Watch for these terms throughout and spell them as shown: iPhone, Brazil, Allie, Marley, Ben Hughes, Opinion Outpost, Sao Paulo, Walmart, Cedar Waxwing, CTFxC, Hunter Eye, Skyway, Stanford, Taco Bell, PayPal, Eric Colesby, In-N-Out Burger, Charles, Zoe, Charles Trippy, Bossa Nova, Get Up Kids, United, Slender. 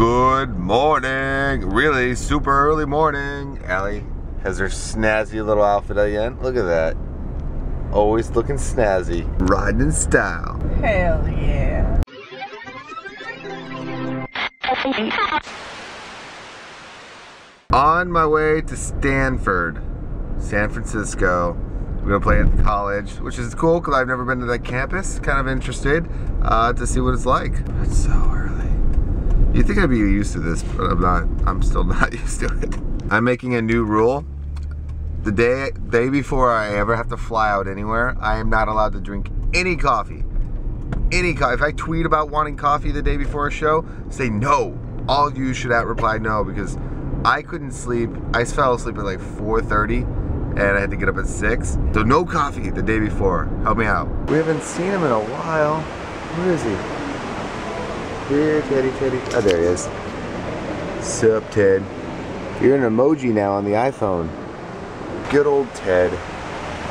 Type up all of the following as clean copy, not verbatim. Good morning. Really super early morning. Allie has her snazzy little outfit again. Look at that. Always looking snazzy. Riding in style. Hell yeah. On my way to Stanford, San Francisco. We're gonna play at the college, which is cool because I've never been to that campus. Kind of interested to see what it's like. It's so early. You'd think I'd be used to this, but I'm not. I'm still not used to it. I'm making a new rule. The day before I ever have to fly out anywhere, I am not allowed to drink any coffee. Any coffee. If I tweet about wanting coffee the day before a show, say no. All of you should reply no, because I couldn't sleep. I fell asleep at like 4:30. And I had to get up at 6. So no coffee the day before. Help me out. We haven't seen him in a while. Where is he? Here, Teddy. Oh, there he is. Sup, Ted. You're an emoji now on the iPhone. Good old Ted.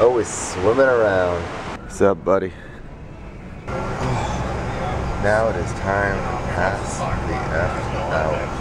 Always swimming around. What's up, buddy? Now it is time to pass the F out.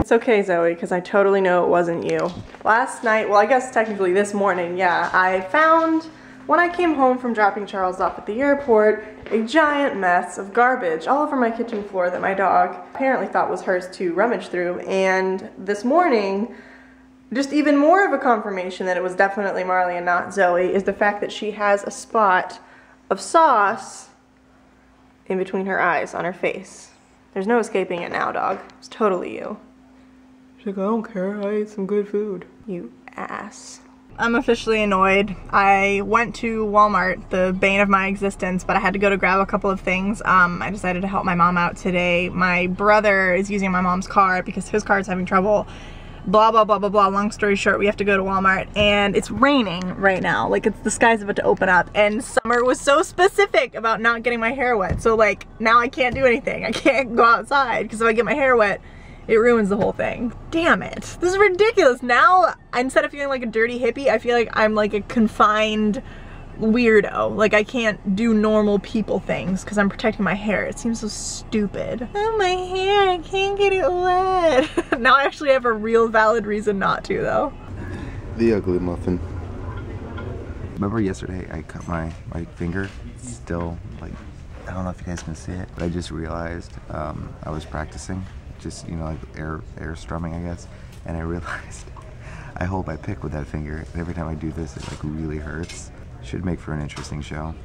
It's okay, Zoe, because I totally know it wasn't you. Last night, well, I guess technically this morning, yeah, I found, when I came home from dropping Charles off at the airport, a giant mess of garbage all over my kitchen floor that my dog apparently thought was hers to rummage through. And this morning, just even more of a confirmation that it was definitely Marley and not Zoe is the fact that she has a spot of sauce in between her eyes on her face. There's no escaping it now, dog. It's totally you. She's like, I don't care, I ate some good food. You ass. I'm officially annoyed. I went to Walmart, the bane of my existence, but I had to go to grab a couple of things. I decided to help my mom out today. My brother is using my mom's car because his car is having trouble. Blah, blah, blah, blah, blah. Long story short, we have to go to Walmart and it's raining right now. Like, it's, the sky's about to open up, and Summer was so specific about not getting my hair wet. So like, now I can't do anything. I can't go outside because if I get my hair wet, it ruins the whole thing. Damn it. This is ridiculous. Now, instead of feeling like a dirty hippie, I feel like I'm like a confined weirdo. Like, I can't do normal people things because I'm protecting my hair. It seems so stupid. Oh, my hair, I can't get it wet. Now I actually have a real valid reason not to, though. The ugly muffin. Remember yesterday I cut my right finger? It's still, like, I don't know if you guys can see it, but I just realized I was practicing. Just, you know, like air strumming, I guess, and I realized I hold my pick with that finger, and every time I do this, it like really hurts. Should make for an interesting show.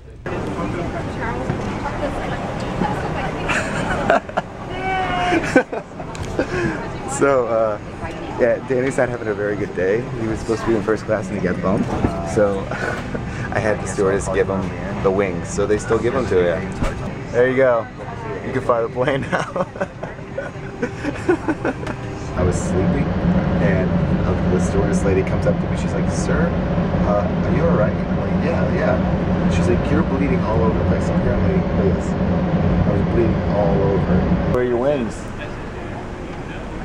So, yeah, Danny's not having a very good day. He was supposed to be in first class and he got bumped, so I had the stewardess give him the wings, so they still give them to you. There you go. You can fly the plane now. I was sleeping, and the stewardess lady comes up to me. She's like, "Sir, are you alright?" I'm like, "Yeah, yeah." She's like, "You're bleeding all over the place." Apparently, this. I was bleeding all over. Where are your wings?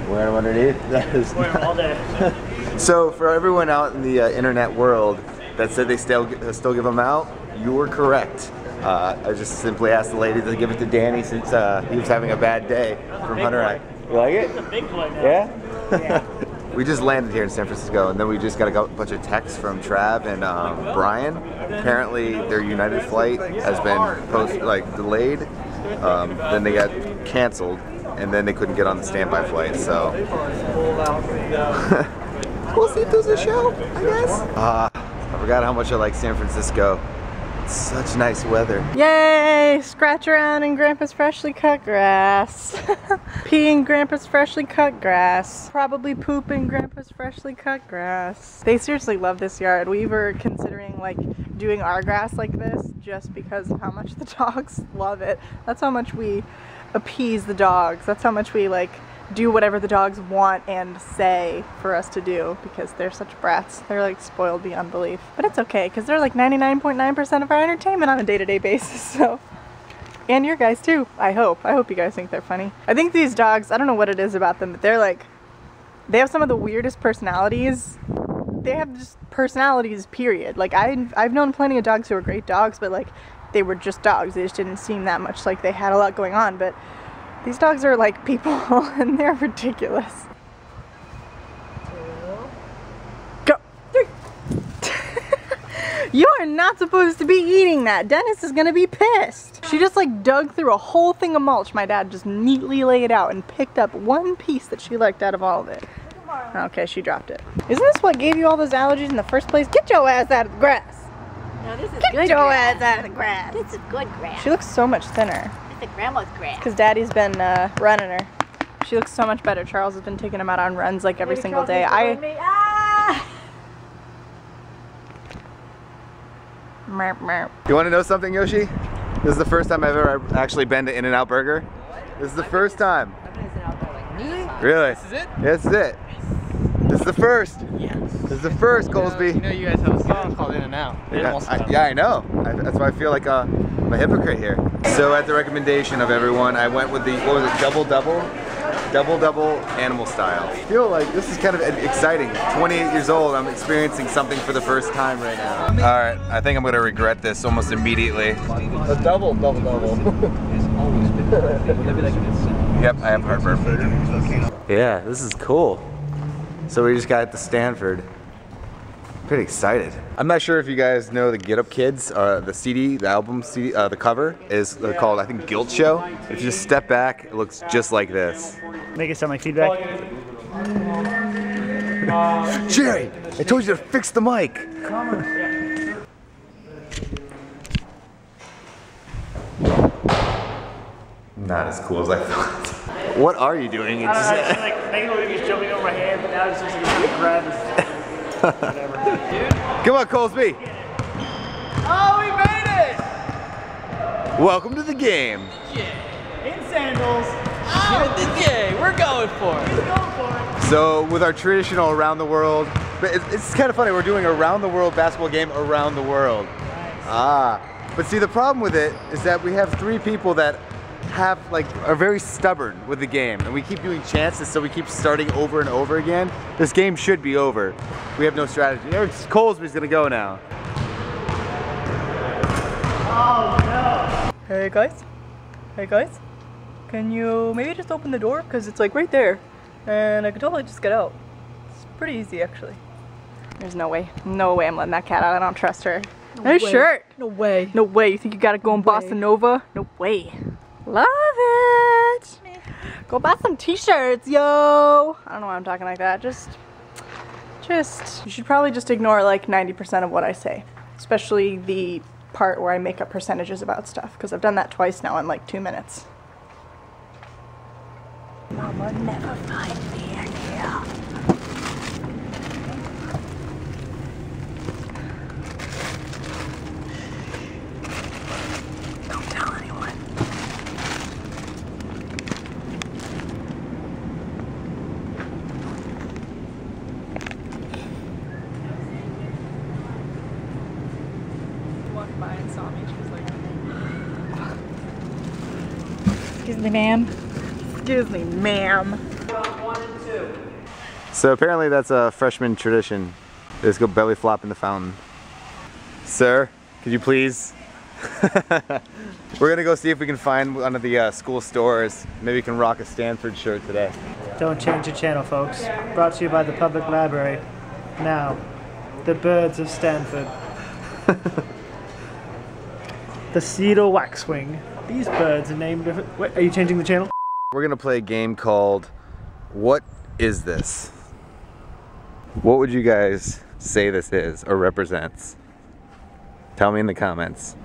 Wear them underneath. That is. Wear them all day. So, for everyone out in the internet world that said they still give them out, you were correct. I just simply asked the lady to give it to Danny since he was having a bad day from Hunter Eye. You like it? It's a big play now. Yeah? Yeah. We just landed here in San Francisco, and then we just got a bunch of texts from Trav and Brian. Apparently their United flight has been delayed. Then they got canceled, and then they couldn't get on the standby flight, so. We'll see if there's a show, I guess. I forgot how much I like San Francisco. It's such nice weather. Yay! Scratch around in Grandpa's freshly cut grass. Pee in Grandpa's freshly cut grass. Probably poop in Grandpa's freshly cut grass. They seriously love this yard. We were considering like doing our grass like this just because of how much the dogs love it. That's how much we appease the dogs. That's how much we like do whatever the dogs want and say for us to do because they're such brats. They're like spoiled beyond belief. But it's okay because they're like 99.9% of our entertainment on a day-to-day basis, so And your guys too, I hope. I hope you guys think they're funny. I think these dogs, I don't know what it is about them, but they're like, they have some of the weirdest personalities. They have just personalities, period. Like I've known plenty of dogs who are great dogs, but like they were just dogs. They just didn't seem that much like they had a lot going on, but these dogs are like people and they're ridiculous. You are not supposed to be eating that. Dennis is gonna be pissed. She just like dug through a whole thing of mulch. My dad just neatly laid out and picked up one piece that she liked out of all of it. Okay, she dropped it. Isn't this what gave you all those allergies in the first place? Get your ass out of the grass. No, this is good grass. Get your ass out of the grass. This is good grass. She looks so much thinner. This is grandma's grass. Because daddy's been running her. She looks so much better. Charles has been taking him out on runs like every single day. You want to know something, Yoshi? This is the first time I've ever actually been to In-N-Out Burger. What? This is the first time. I've been to In-N-Out Burger like 9 times. Really? This is it? This is it. Nice. This is the first. Yes. This is the first, Goldsby. You know you guys have a song called In-N-Out. Yeah, I know. That's why I feel like I'm a hypocrite here. So at the recommendation of everyone, I went with the, what was it, double double animal style. I feel like this is kind of exciting. 28 years old, I'm experiencing something for the first time right now. All right, I think I'm gonna regret this almost immediately. A double double. Yep, I have heartburn. Yeah, this is cool. So we just got to Stanford. Pretty excited. I'm not sure if you guys know the Get Up Kids, the CD, the album CD, the cover is called, I think, Guilt Show. If you just step back, it looks just like this. Make it sound like feedback. Jerry, I told you to fix the mic. Not as cool as I thought. What are you doing? It's just like making it just jumping over my hand, but now it's just like grab. Whatever. Come on, Colesby. Oh, we made it! Welcome to the game. Yeah. In sandals. Oh, the game. We're going for it. We're going for it. So, with our traditional around the world, but it's kind of funny. We're doing around the world basketball game around the world. Nice. Ah, but see, the problem with it is that we have 3 people that are very stubborn with the game, and we keep doing chances, so we keep starting over and over again. This game should be over. We have no strategy. Eric Colesby's gonna go now. Oh no! Hey guys, can you maybe just open the door? Cause it's like right there, and I could totally just get out. It's pretty easy actually. There's no way, no way I'm letting that cat out. I don't trust her. No way. No way. No way. You think you gotta go in Bossa Nova? No way. Love it! Go buy some t-shirts, yo! I don't know why I'm talking like that. You should probably just ignore like 90% of what I say. Especially the part where I make up percentages about stuff. Because I've done that twice now in like 2 minutes. Mama never find me in here. Excuse me, ma'am. Excuse me, ma'am. So apparently that's a freshman tradition. They just go belly flop in the fountain. Sir, could you please? We're gonna go see if we can find one of the school stores. Maybe you can rock a Stanford shirt today. Don't change your channel, folks. Brought to you by the public library. Now, the birds of Stanford. The Cedar Waxwing. These birds are named different. Wait, are you changing the channel? We're gonna play a game called What Is This? What would you guys say this is or represents? Tell me in the comments.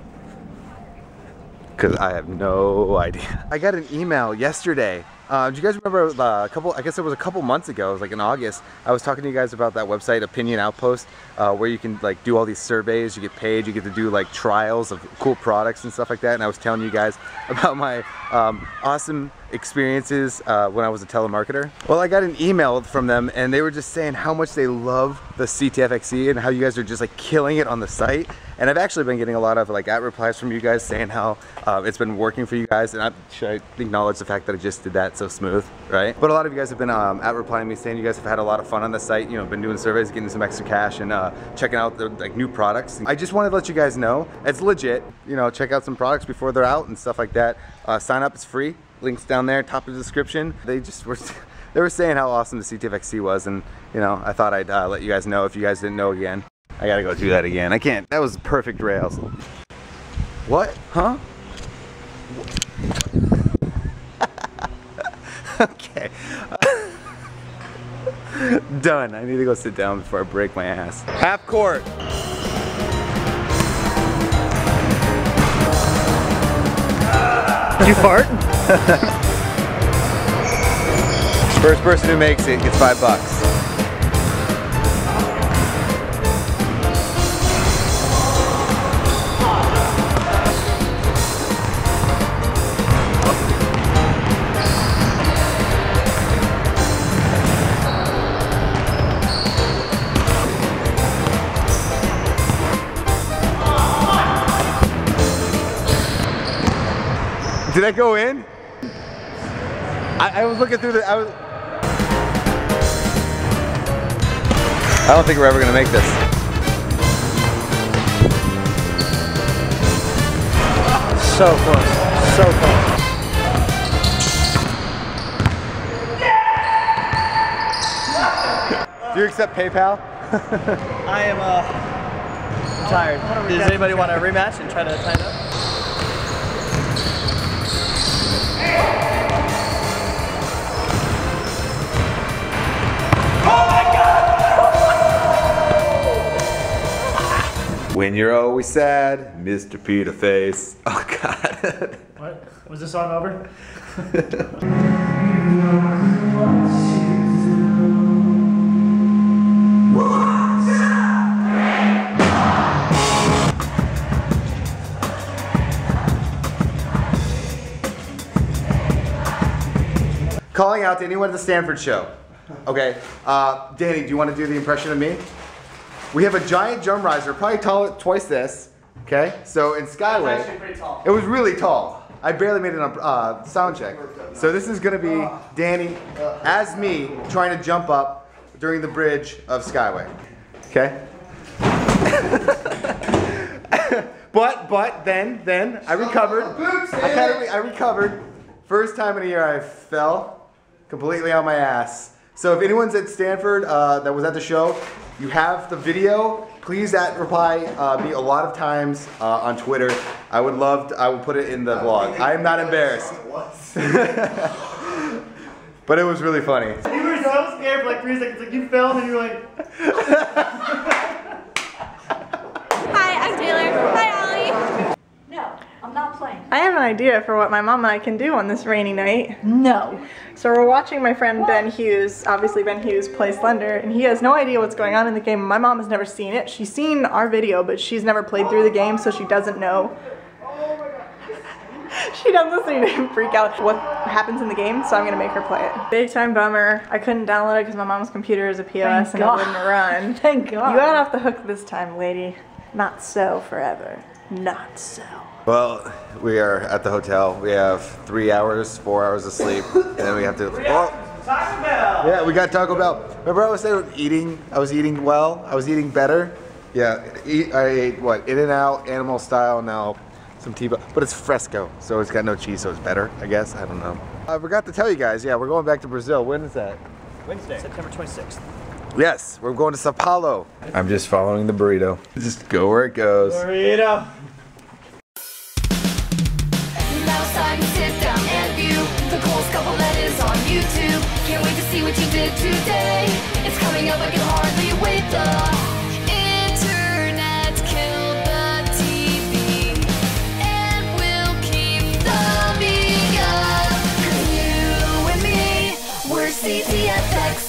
Cause I have no idea. I got an email yesterday. Do you guys remember I guess it was a couple months ago, it was like in August, I was talking to you guys about that website, Opinion Outpost, where you can like do all these surveys, you get paid, you get to do like trials of cool products and stuff like that, and I was telling you guys about my awesome experiences when I was a telemarketer. Well, I got an email from them and they were just saying how much they love the CTFxC and how you guys are just like killing it on the site. And I've actually been getting a lot of like at replies from you guys saying how it's been working for you guys, and I should acknowledge the fact that I just did that so smooth, right? But a lot of you guys have been at replying me saying you guys have had a lot of fun on the site, you know, been doing surveys, getting some extra cash, and checking out the like new products. I just wanted to let you guys know it's legit. You know, check out some products before they're out and stuff like that. Sign up, it's free. Links down there, top of the description. They just were they were saying how awesome the CTFxC was, and you know, I thought I'd let you guys know if you guys didn't know again. I gotta go do that again. I can't. That was perfect rails. What? Huh? Okay. Done. I need to go sit down before I break my ass. Half court. Did you fart? First person who makes it gets $5. Did I go in? I was looking through the, I don't think we're ever gonna make this. So close, so close. Yeah! Do you accept PayPal? I am I'm tired. Does anybody want a rematch and try to tie it up? When you're always sad, Mr. Peter Face. Oh God. What? Was this song over? Calling out to anyone at the Stanford show. Okay, Danny, do you want to do the impression of me? We have a giant drum riser, probably tall, twice this, okay? So in Skyway, actually pretty tall. It was really tall. I barely made it on sound check. So this is gonna be Danny, as me, trying to jump up during the bridge of Skyway, okay? but then, I recovered. I recovered. First time in a year I fell completely on my ass. So if anyone's at Stanford that was at the show, you have the video, please reply me a lot of times on Twitter. I would love to, I will put it in the vlog. I am not embarrassed. But it was really funny. You were so scared for like 3 seconds, like you fell and you were like. Hi, I'm Taylor. Hi, Allie. No, I'm not playing. I have an idea for what my mom and I can do on this rainy night. No. So we're watching my friend Ben Hughes, obviously Ben Hughes, play Slender, and he has no idea what's going on in the game. My mom has never seen it. She's seen our video, but she's never played through the game, so she doesn't know. She doesn't listen to him freak out what happens in the game, so I'm gonna make her play it. Big time bummer. I couldn't download it because my mom's computer is a POS and it wouldn't run. Thank God. You got off the hook this time, lady. Not so forever. Not so. Well, we are at the hotel. We have 3 hours, 4 hours of sleep, and then we have to. Oh, Taco Bell. Yeah, we got Taco Bell. Remember, I was saying eating. I was eating well. I was eating better. Yeah, I ate what In-N-Out animal style now. Some T-bone, but it's fresco, so it's got no cheese, so it's better, I guess. I don't know. I forgot to tell you guys. Yeah, we're going back to Brazil. When is that? Wednesday, September 26th. Yes, we're going to Sao Paulo. I'm just following the burrito. Just go where it goes. Burrito. Now time to sit down and view the coolest couple that is on YouTube. Can't wait to see what you did today. It's coming up, I can hardly wait. The internet killed the TV and we'll keep the beat up. 'Cause you and me, we're CTFxC.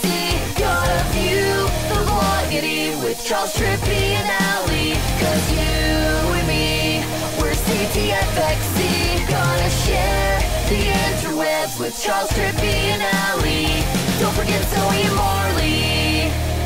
With Charles, Trippy, and Allie. 'Cause you and me, we're CTFxC. Gonna share the interwebs with Charles, Trippy, and Allie. Don't forget Zoe and Marley.